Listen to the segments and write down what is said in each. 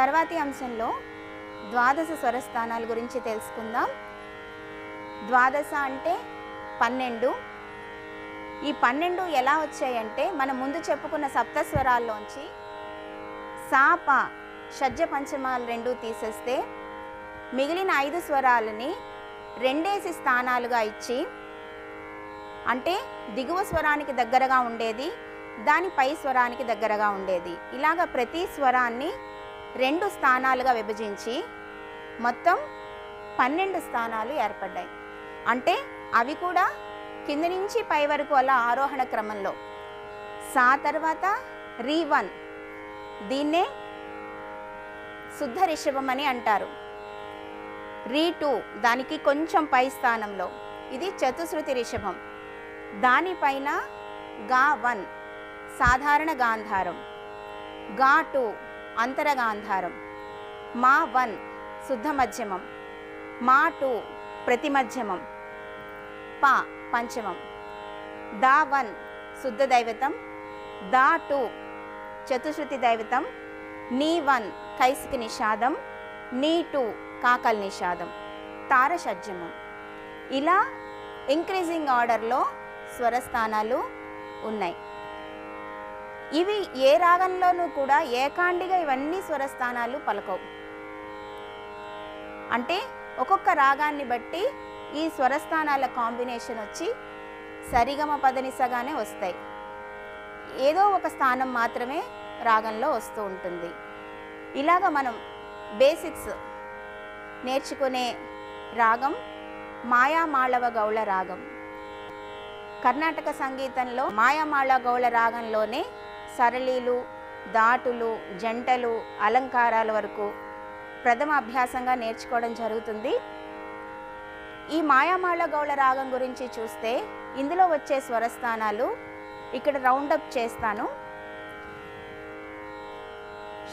తర్వాతి అంశంలో ద్వాదశ స్వరస్థానాల గురించి తెలుసుకుందాం. ద్వాదశ అంటే 12. ఈ 12 ఎలా వచ్చాయంటే మనం ముందు చెప్పుకున్న సప్తస్వరాల్లోంచి సా ప షడ్జ పంచమాలు రెండు తీసేస్తే మిగిలిన 5 స్వరాలని రెండేసి స్థానాలుగా ఇచ్చి, అంటే దిగువ స్వరానికి దగ్గరగా ఉండేది దాని పై స్వరానికి దగ్గరగా ఉండేది, ఇలాగ ప్రతి స్వరాన్ని 2 స్థానాలుగా విభజించి మొత్తం 12 స్థానాలు ఏర్పడ్డాయి. అంటే అవి కూడా కింద నుంచి పై వరకు అలా ఆరోహణ క్రమంలో సా తర్వాత రీవన్, దీన్నే శుద్ధ రిషభం అని అంటారు. రీ 2 దానికి కొంచెం పై స్థానంలో, ఇది చతుశ్రుతి రిషభం. దానిపైన గా 1 సాధారణ గాంధారం, గా 2 అంతరగాంధారం, మా 1 శుద్ధ మధ్యమం, మా 2 ప్రతిమధ్యమం, పా పంచమం, దా 1 శుద్ధ దైవతం, దా 2 చతుశ్రుతి దైవతం, నీ 1 కైసికి నిషాదం, నీ 2 కాకల్ నిషాదం, తార షడ్జమం. ఇలా ఇంక్రీజింగ్ ఆర్డర్లో స్వరస్థానాలు ఉన్నాయి. ఇవి ఏ రాగంలోనూ కూడా ఏకాండిగా ఇవన్నీ స్వరస్థానాలు పలకవు. అంటే ఒక్కొక్క రాగాన్ని బట్టి ఈ స్వరస్థానాల కాంబినేషన్ వచ్చి సరిగమ పదనిసగానే వస్తాయి. ఏదో ఒక స్థానం మాత్రమే రాగంలో వస్తూ ఉంటుంది. ఇలాగ మనం బేసిక్స్ నేర్చుకునే రాగం మాయామాళవ గౌళ రాగం. కర్ణాటక సంగీతంలో మాయామాళవ గౌళ రాగంలోనే సరళీలు, దాటులు, జంటలు, అలంకారాల వరకు ప్రథమ అభ్యాసంగా నేర్చుకోవడం జరుగుతుంది. ఈ మాయామాళవ గౌళ రాగం గురించి చూస్తే ఇందులో వచ్చే స్వరస్థానాలు ఇక్కడ రౌండప్ చేస్తాను.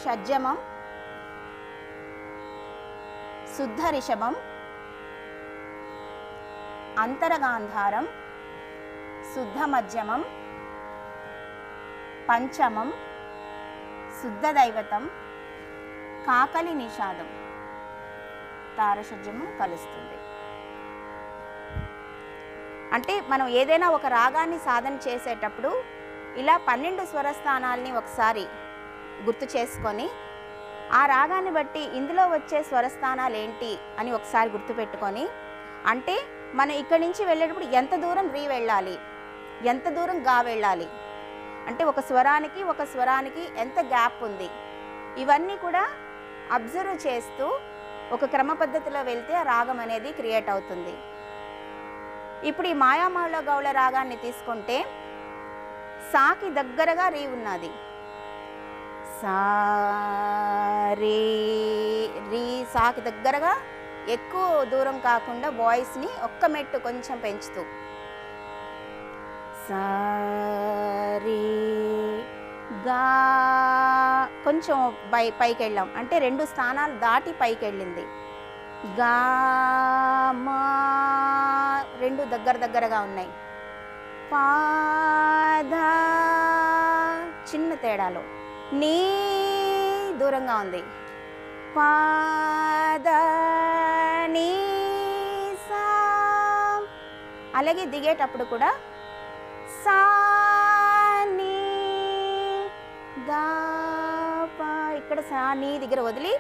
షడ్జమం, శుద్ధ రిషభం, అంతరగాంధారం, శుద్ధ మధ్యమం, పంచమం, శుద్ధ దైవతం, కాకలి నిషాదం, తారషడ్జము కలుస్తుంది. అంటే మనం ఏదైనా ఒక రాగాన్ని సాధన చేసేటప్పుడు ఇలా 12 స్వరస్థానాల్ని ఒకసారి గుర్తు చేసుకొని ఆ రాగాన్ని బట్టి ఇందులో వచ్చే స్వరస్థానాలు ఏంటి అని ఒకసారి గుర్తుపెట్టుకొని, అంటే మనం ఇక్కడి నుంచి వెళ్ళేటప్పుడు ఎంత దూరం రీ వెళ్ళాలి, ఎంత దూరం గా వెళ్ళాలి, అంటే ఒక స్వరానికి ఎంత గ్యాప్ ఉంది, ఇవన్నీ కూడా అబ్జర్వ్ చేస్తూ ఒక క్రమ పద్ధతిలో వెళ్తే ఆ రాగం అనేది క్రియేట్ అవుతుంది. ఇప్పుడు ఈ మాయామాళవ గౌళ రాగాన్ని తీసుకుంటే సాకి దగ్గరగా రీ ఉన్నది. సా రీ రీ సాకి దగ్గరగా ఎక్కువ దూరం కాకుండా వాయిస్ని ఒక్క మెట్టు కొంచెం పెంచుతూ సా రీ గా కొంచెం పైకి వెళ్ళాం, అంటే 2 స్థానాలు దాటి పైకి వెళ్ళింది. గా మా 2 దగ్గరగా ఉన్నాయి. పా దా చిన్న తేడాలో నీ దూరంగా ఉంది. పాద నీ సా, అలాగే దిగేటప్పుడు కూడా సా నీ దా పా, ఇక్కడ సా నీ దగ్గర వదిలి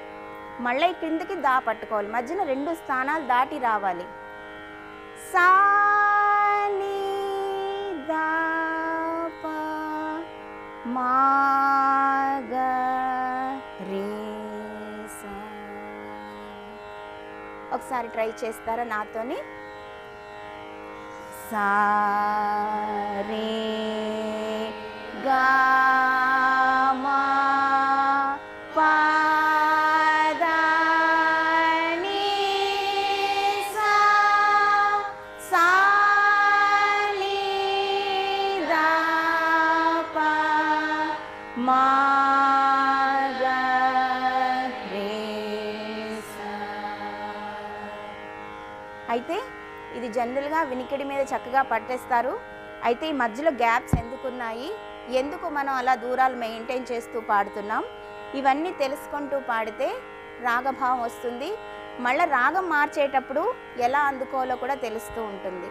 మళ్ళీ కిందకి దా పట్టుకోవాలి, మధ్యన 2 స్థానాలు దాటి రావాలి. సా నీ దా పా మా ఒకసారి ట్రై చేస్తారా నాతోని? సా రే గా మా పా దా నీ సా సా నీ దా పా మా అయితే ఇది జనరల్గా వినికిడి మీద చక్కగా పట్టేస్తారు. అయితే ఈ మధ్యలో గ్యాప్స్ ఎందుకున్నాయి, ఎందుకు మనం అలా దూరాలు మెయింటైన్ చేస్తూ పాడుతున్నాం, ఈ ఇవన్నీ తెలుసుకుంటూ పాడితే రాగభావం వస్తుంది. మళ్ళా రాగం మార్చేటప్పుడు ఎలా అందుకోవాలో కూడా తెలుస్తూ ఉంటుంది.